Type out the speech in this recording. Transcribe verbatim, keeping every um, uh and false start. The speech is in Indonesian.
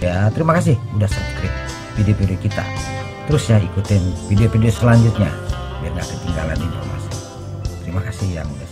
Ya, terima kasih udah subscribe video-video kita. Terus ya, ikutin video-video selanjutnya biar nggak ketinggalan informasi. Terima kasih yang udah